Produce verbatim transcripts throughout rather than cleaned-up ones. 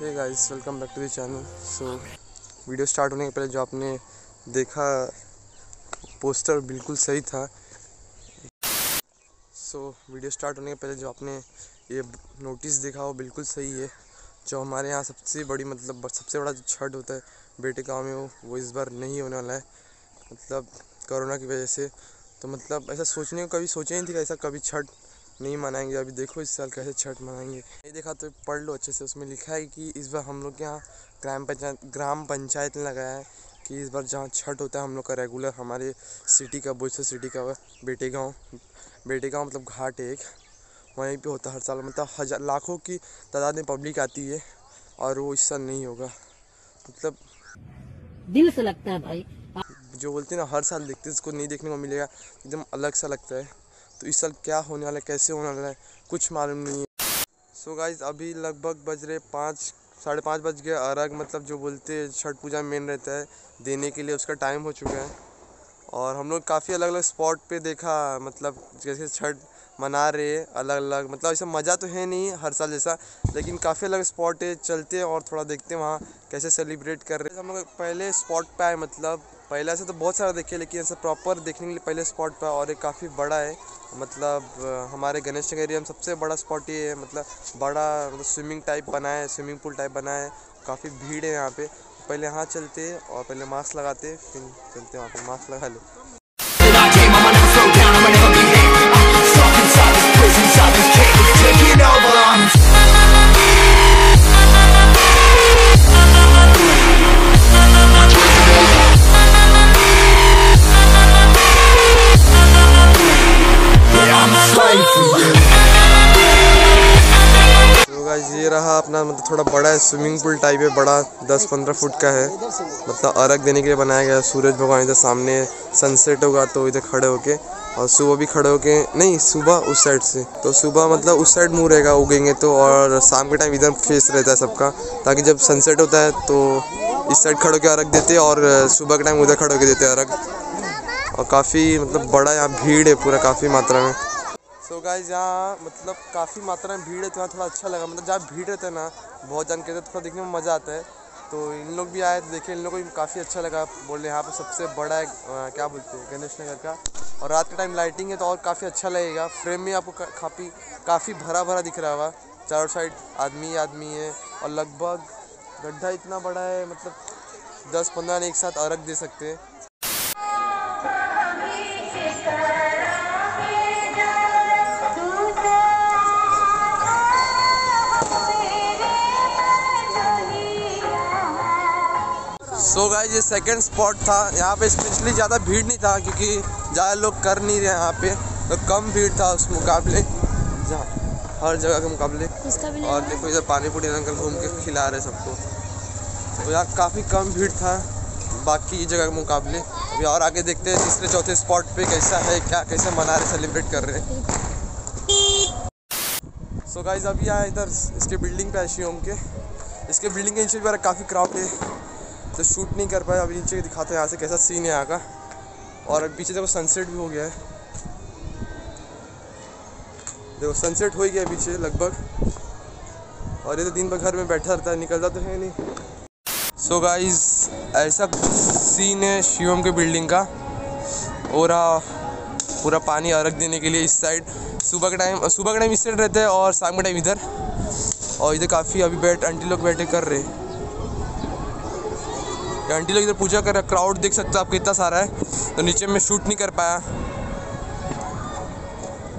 Hey guys, welcome back to the channel. So video start होने के पहले जो आपने देखा पोस्टर बिल्कुल सही था। सो so, वीडियो स्टार्ट होने के पहले जो आपने ये नोटिस देखा वो बिल्कुल सही है। जो हमारे यहाँ सबसे बड़ी मतलब सबसे बड़ा जो छठ होता है बेटे गाँव में वो, वो इस बार नहीं होने वाला है, मतलब कोरोना की वजह से। तो मतलब ऐसा सोचने को कभी सोचा ही नहीं था, ऐसा कभी छठ नहीं मनाएंगे। अभी देखो इस साल कैसे छठ मनाएंगे। ये देखा तो पढ़ लो अच्छे से, उसमें लिखा है कि इस बार हम लोग के यहाँ ग्राम पंचायत ग्राम पंचायत ने लगाया है कि इस बार जहाँ छठ होता है हम लोग का रेगुलर हमारे सिटी का बोइसर सिटी का बेटे गांव बेटे गांव मतलब घाट एक वहीं पे होता है हर साल, मतलब हज़ार लाखों की तादाद में पब्लिक आती है और वो इस साल नहीं होगा। मतलब दिल से लगता है भाई, जो बोलते हैं ना हर साल देखते इसको नहीं देखने को मिलेगा, एकदम अलग सा लगता है। तो इस साल क्या होने वाला है, कैसे होने वाला है, कुछ मालूम नहीं है। सो so गाइज, अभी लगभग बज रहे पाँच साढ़े पाँच बज गए। अर्घ मतलब जो बोलते हैं छठ पूजा मेन रहता है देने के लिए, उसका टाइम हो चुका है। और हम लोग काफ़ी अलग अलग स्पॉट पे देखा, मतलब जैसे छठ मना रहे हैं अलग अलग, मतलब ऐसा मज़ा तो है नहीं हर साल जैसा, लेकिन काफ़ी अलग स्पॉट है। चलते हैं और थोड़ा देखते हैं वहाँ कैसे सेलिब्रेट कर रहे हैं। हम लोग पहले स्पॉट पे आए, मतलब पहले ऐसे तो बहुत सारा देखे लेकिन ऐसा प्रॉपर देखने के लिए पहले स्पॉट पर। और ये काफ़ी बड़ा है, मतलब हमारे गणेश नगर एरिया में सबसे बड़ा स्पॉट ये है। मतलब बड़ा मतलब स्विमिंग टाइप बना है, स्विमिंग पूल टाइप बना है, काफ़ी भीड़ है यहाँ पे। पहले यहाँ चलते और पहले मास्क लगाते फिर चलते वहाँ पे, मास्क लगा ले। ये रहा अपना, मतलब थोड़ा बड़ा है, स्विमिंग पूल टाइप है, बड़ा दस पंद्रह फुट का है। मतलब अर्घ देने के लिए बनाया गया है। सूरज भगवान इधर सामने सनसेट होगा तो इधर खड़े होके, और सुबह भी खड़े होके नहीं सुबह उस साइड से, तो सुबह मतलब उस साइड मुँह रहेगा उगेंगे तो, और शाम के टाइम इधर फेस रहता है सबका, ताकि जब सनसेट होता है तो इस साइड खड़े होकर अर्घ देते और सुबह के टाइम उधर खड़े होकर देते अर्घ। और काफ़ी मतलब बड़ा यहाँ भीड़ है पूरा, काफ़ी मात्रा में। सो गाइस, यहाँ मतलब काफ़ी मात्रा में भीड़ है तो यहाँ थोड़ा अच्छा लगा। मतलब जहाँ भीड़ रहता है ना बहुत जान कहते हैं, थोड़ा देखने में मज़ा आता है। तो इन लोग भी आए तो देखे, इन लोगों को काफ़ी अच्छा लगा। बोल रहे यहाँ पे सबसे बड़ा है, आ, क्या बोलते हैं गणेश नगर का, और रात के टाइम लाइटिंग है तो और काफ़ी अच्छा लगेगा। फ्रेम में आपको काफ़ी काफ़ी भरा भरा दिख रहा हुआ, चारों साइड आदमी आदमी है, और लगभग गड्ढा इतना बड़ा है मतलब दस पंद्रह ने एक साथ अर्घ दे सकते हैं। सो गाइस, ये सेकंड स्पॉट था। यहाँ पे स्पेशली ज़्यादा भीड़ नहीं था क्योंकि ज़्यादा लोग कर नहीं रहे यहाँ पे, तो कम भीड़ था उस मुकाबले जहाँ हर जगह के मुकाबले। और देखो इधर पानी पूरी अंकल घूम के खिला रहे सबको, तो यहाँ काफ़ी कम भीड़ था बाकी जगह के मुकाबले। अभी और आगे देखते हैं तीसरे चौथे स्पॉट पे कैसा है, क्या कैसे मना रहे, सेलिब्रेट कर रहे हैं। सो गाइस, अभी यहाँ इधर इसके बिल्डिंग पे ऐसी होम के इसके बिल्डिंग के नीचे भी काफ़ी क्राउड है तो शूट नहीं कर पाया। अभी नीचे दिखाते हैं यहाँ से कैसा सीन है यहाँ का। और पीछे देखो सनसेट भी हो गया है, देखो सनसेट हो ही गया पीछे लगभग। और ये तो दिन भर घर में बैठा रहता है, निकलता तो है नहीं। सो गाइस, ऐसा सीन है शिवम के बिल्डिंग का। और पूरा पानी अर्घ देने के लिए इस साइड सुबह के टाइम सुबह के टाइम इस साइड रहते हैं और शाम के टाइम इधर। और इधर काफ़ी अभी बैठ आंटी लोग बैठे कर रहे हैं, आंटी लोग इधर पूजा कर रहा है। क्राउड देख सकते हो आप कितना सारा है, तो नीचे में शूट नहीं कर पाया।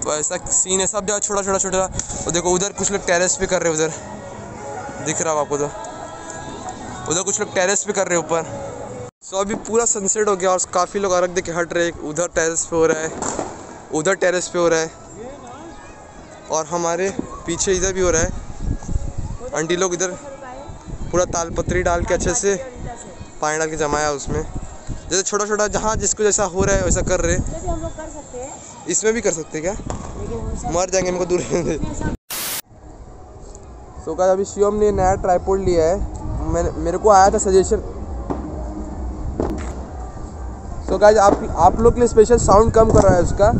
तो ऐसा सीन है सब जगह, छोटा छोटा छोटा। और देखो उधर कुछ लोग टेरेस पे कर रहे हैं, उधर दिख रहा है आपको, तो उधर कुछ लोग टेरेस पे कर रहे हैं ऊपर। सो अभी पूरा सनसेट हो गया और काफ़ी लोग अर्घ देख हट रहे, उधर टेरेस पे हो रहा है, उधर टेरेस पे हो रहा है, और हमारे पीछे इधर भी हो रहा है। आंटी लोग इधर पूरा तालपत्री डाल के अच्छे से पानी डाल के जमाया उसमें, जैसे छोटा छोटा जहाँ जिसको जैसा हो रहा है वैसा कर रहे। तो हम लोग कर सकते हैं, इसमें भी कर सकते क्या, मर जाएंगे हमको दूर। सो गाइस, अभी शिवम ने नया ट्राइपॉड लिया है, मैंने मेरे को आया था सजेशन। सो गाइस, आप आप लोग के लिए स्पेशल साउंड कम कर रहा है उसका,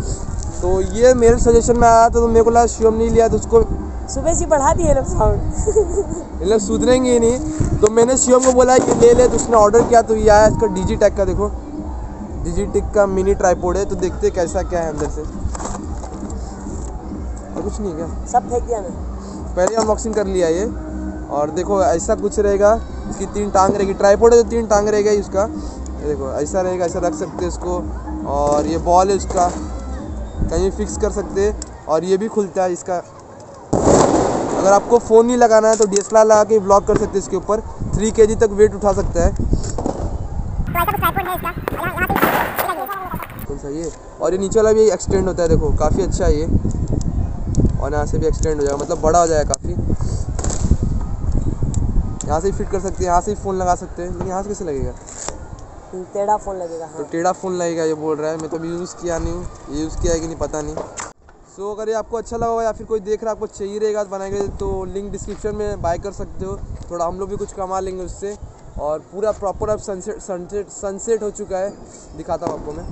तो ये मेरे सजेशन में आया था तो मेरे को लगा शिवम नहीं लिया तो उसको सुबह से बढ़ा दिए लोग साउंड। ये लोग सुधरेंगे ही नहीं। तो मैंने शिवम को बोला ये ले ले, तो उसने ऑर्डर किया तो ये आया। इसका डीजी टेक का देखो, डीजी टेक का मिनी ट्राईपोड है। तो देखते कैसा क्या है अंदर से। और कुछ नहीं क्या, सब फेंक दिया ना। पहले अनबॉक्सिंग कर लिया ये। और देखो ऐसा कुछ रहेगा, इसकी तीन टांग रहेगी। ट्राईपोड है तो तीन टांग रहेगा इसका। देखो ऐसा रहेगा, ऐसा रख सकते हैं इसको। और ये बॉल है उसका, कहीं फिक्स कर सकते। और ये भी खुलता है इसका। अगर आपको फ़ोन नहीं लगाना है तो डी एस एल आर लगा के ब्लॉक कर सकते हैं इसके ऊपर। थ्री के जी तक वेट उठा सकता है। कौन सा ये? और ये नीचे वाला भी एक्सटेंड होता है, देखो काफ़ी अच्छा है ये। और यहाँ से भी एक्सटेंड हो जाएगा, मतलब बड़ा हो जाएगा काफ़ी। यहाँ से फिट कर सकते हैं, यहाँ से फ़ोन लगा सकते हैं। लेकिन यहाँ से कैसे लगेगा? टेढ़ा फ़ोन लगेगा। हाँ। तो टेढ़ा फ़ोन लगेगा ये बोल रहा है। मैं तो यूज़ किया नहीं हूँ, ये यूज़ किया है कि नहीं पता नहीं। सो so, अगर ये आपको अच्छा लगा होगा या फिर कोई देख रहा है आपको चाहिए रहेगा बनाएगा, तो लिंक डिस्क्रिप्शन में बाय कर सकते हो। थोड़ा हम लोग भी कुछ कमा लेंगे उससे। और पूरा प्रॉपर अब सनसेट सनसेट सनसेट हो चुका है, दिखाता हूँ आपको मैं।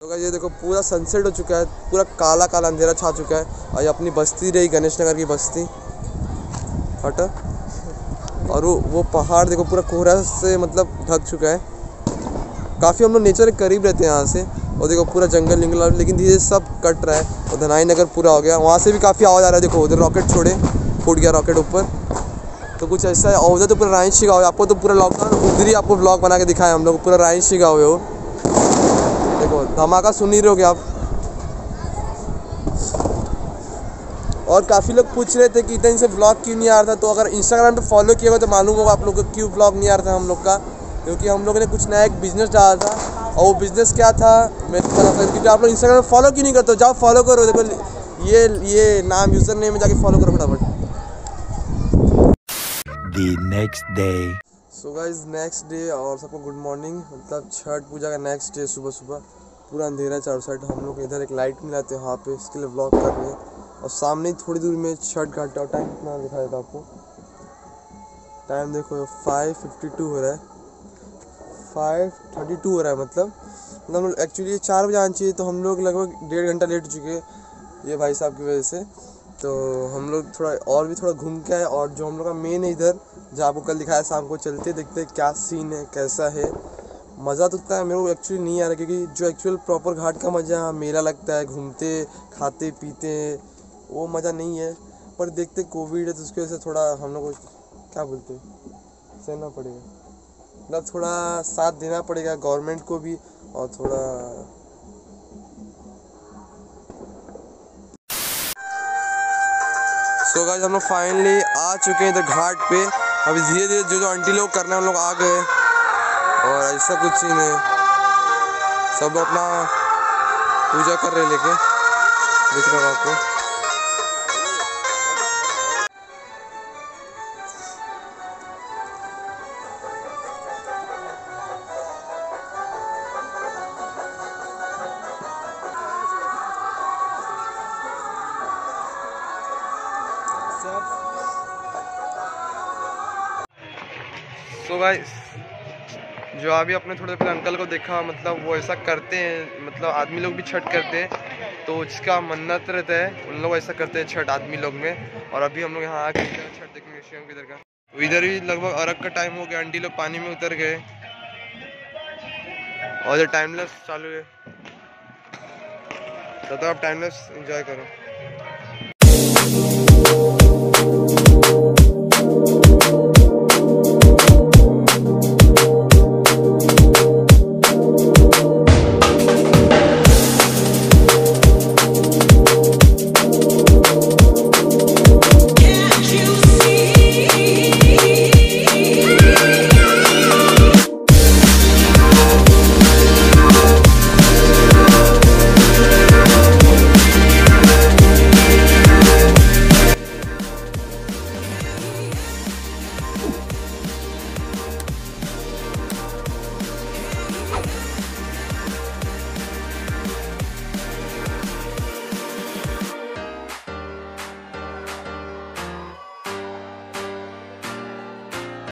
तो ये देखो पूरा सनसेट हो चुका है, पूरा काला काला अंधेरा छा चुका है। और ये अपनी बस्ती रही, गणेश नगर की बस्ती हटा। और वो वो पहाड़ देखो पूरा कोहरा से मतलब ढक चुका है। काफ़ी हम लोग नेचर के करीब रहते हैं यहाँ से। और देखो पूरा जंगल जंगल, लेकिन धीरे सब कट रहा है। और धनाई नगर पूरा हो गया। वहाँ से भी काफ़ी आवाज़ आ रहा है। देखो उधर रॉकेट छोड़े, फूट गया रॉकेट ऊपर। तो कुछ ऐसा है। और उधर तो पूरा राइन शिगा हुआ है। आपको तो पूरा लॉकडाउन उधर ही आपको ब्लॉग बना के दिखाया हम लोग, पूरा राइन शिगा हुए हो। देखो धमाका सुन ही रहोगे आप। और काफ़ी लोग पूछ रहे थे कि इतने से ब्लॉग क्यों नहीं आ रहा था। तो अगर इंस्टाग्राम पे फॉलो किया हुआ तो मालूम होगा आप लोग को क्यों ब्लॉग नहीं आ रहा था हम लोग का। क्योंकि हम लोगों ने कुछ नया एक बिज़नेस डाला था। और वो बिज़नेस क्या था मैं तो बता सकता हूँ, क्योंकि आप लोग इंस्टाग्राम पे फॉलो क्यों नहीं करते हो। जाओ फॉलो करो, देखो ये ये नाम यूज़र नेम में जाके फॉलो करो फटाफट। सो गाइस नेक्स्ट डे और सबको गुड मॉर्निंग। मतलब छठ पूजा का नेक्स्ट डे सुबह सुबह पूरा अंधेरा चारों साइड। हम लोग इधर एक लाइट मिला था वहाँ पे, इसके लिए ब्लॉग कर रहे हैं। और सामने ही थोड़ी दूर में छठ घाट। और टाइम कितना दिखा देता आपको, टाइम देखो फाइव फिफ्टी टू हो रहा है, फाइव थर्टी टू हो रहा है। मतलब मतलब एक्चुअली चार बजे आना चाहिए, तो हम लोग लगभग डेढ़ घंटा लेट हो चुके हैं ये भाई साहब की वजह से। तो हम लोग थोड़ा और भी थोड़ा घूम के आए। और जो हम लोग का मेन है इधर, जहाँ आपको कल दिखाया शाम को, चलते देखते क्या सीन है कैसा है। मज़ा तो उतना है मेरे को एक्चुअली नहीं आ रहा, क्योंकि जो एक्चुअल प्रॉपर घाट का मज़ा मेला लगता है, घूमते खाते पीते, वो मज़ा नहीं है। पर देखते कोविड है तो उसकी वजह से थोड़ा हम लोग को क्या बोलते हैं सहना पड़ेगा। मतलब थोड़ा साथ देना पड़ेगा गवर्नमेंट को भी। और थोड़ा सो गाइस हम लोग फाइनली आ चुके हैं इधर घाट पे। अभी धीरे धीरे जो जो आंटी लोग करना है हम लोग आ गए। और ऐसा कुछ ही नहीं, सब अपना पूजा कर रहे लेके दिख रहा आपको। तो गाइस जो अभी अपने थोड़े देर पहले अंकल को देखा, मतलब वो ऐसा करते हैं, मतलब आदमी लोग भी छठ करते हैं तो उसका मन्नत रहता है। उन लोग ऐसा करते हैं छठ आदमी लोग में। और अभी हम लोग यहाँ आके छठ देखेंगे शिवम की इधर का। तो इधर भी लगभग अर्घ का टाइम हो गया, आंटी लोग पानी में उतर गए। और जो टाइमलेस चालू है, तो, तो आप टाइमलेस इंजॉय करो।